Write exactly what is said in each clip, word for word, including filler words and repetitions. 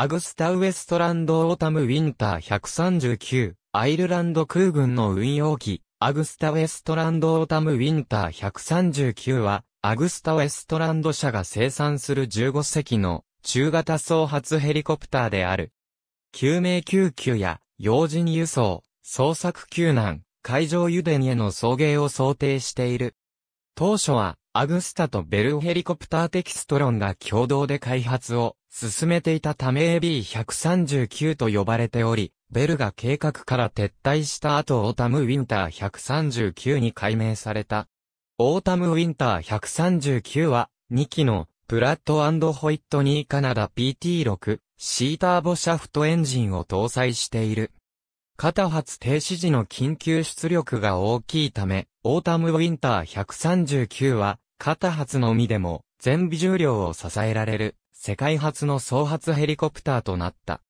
アグスタ・ウエストランド・オータム・ウィンターひゃくさんじゅうきゅう、アイルランド空軍の運用機、アグスタ・ウエストランド・オータム・ウィンターひゃくさんじゅうきゅうは、アグスタ・ウエストランド社が生産するじゅうごせきの中型総発ヘリコプターである。救命救急や要人輸送、捜索救難、海上油田への送迎を想定している。当初は、アグスタとベルヘリコプターテキストロンが共同で開発を進めていたため エービーひゃくさんじゅうきゅう と呼ばれており、ベルが計画から撤退した後オータムウィンターひゃくさんじゅうきゅうに改名された。オータムウィンターひゃくさんじゅうきゅうはにきのプラット&ホイットニーカナダ ピーティーろくシー ターボシャフトエンジンを搭載している。片発停止時の緊急出力が大きいため、オータムウィンターひゃくさんじゅうきゅうは、片発のみでも、全尾重量を支えられる、世界初の総発ヘリコプターとなった。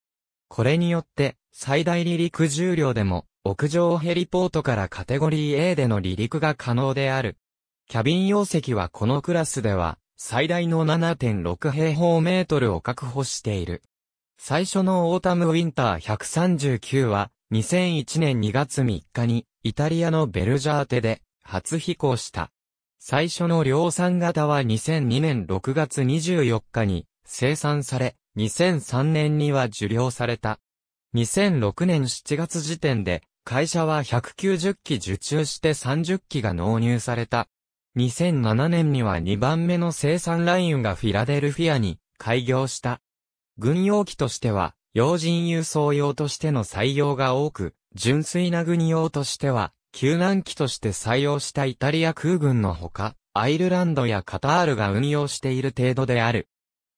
これによって、最大離陸重量でも、屋上ヘリポートからカテゴリー エー での離陸が可能である。キャビン容積はこのクラスでは、最大の ななてんろく 平方メートルを確保している。最初のオータムウィンターひゃくさんじゅうきゅうは、にせんいちねんにがつみっかにイタリアのベルジャーテで初飛行した。最初の量産型はにせんにねんろくがつにじゅうよっかに生産され、にせんさんねんには受領された。にせんろくねんしちがつ時点で会社はひゃくきゅうじゅっき受注してさんじゅっきが納入された。にせんななねんにはにばんめの生産ラインがフィラデルフィアに開業した。軍用機としては、要人輸送用としての採用が多く、純粋な軍用としては、救難機として採用したイタリア空軍のほか、アイルランドやカタールが運用している程度である。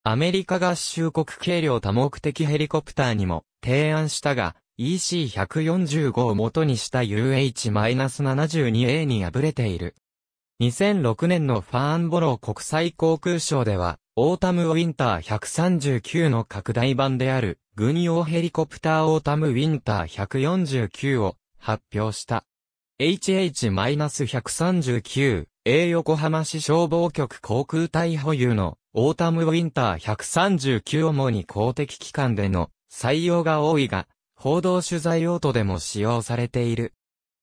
アメリカ合衆国軽量多目的ヘリコプターにも提案したが、イーシーひゃくよんじゅうご を元にした ユーエイチななじゅうにエー に敗れている。にせんろくねんのファーンボロー国際航空ショーでは、オータムウィンターひゃくさんじゅうきゅうの拡大版である軍用ヘリコプターオータムウィンターひゃくよんじゅうきゅうを発表した。エイチエイチひゃくさんじゅうきゅうエー 横浜市消防局航空隊保有のオータムウィンターひゃくさんじゅうきゅう主に公的機関での採用が多いが、報道取材用途でも使用されている。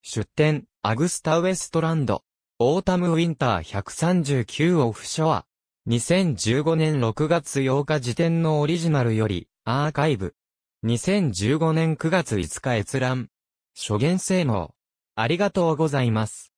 出典、アグスタ・ウエストランド。オータムウィンターひゃくさんじゅうきゅうオフショア。にせんじゅうごねんろくがつようか時点のオリジナルよりアーカイブ。にせんじゅうごねんくがついつか閲覧。諸元性能。ありがとうございます。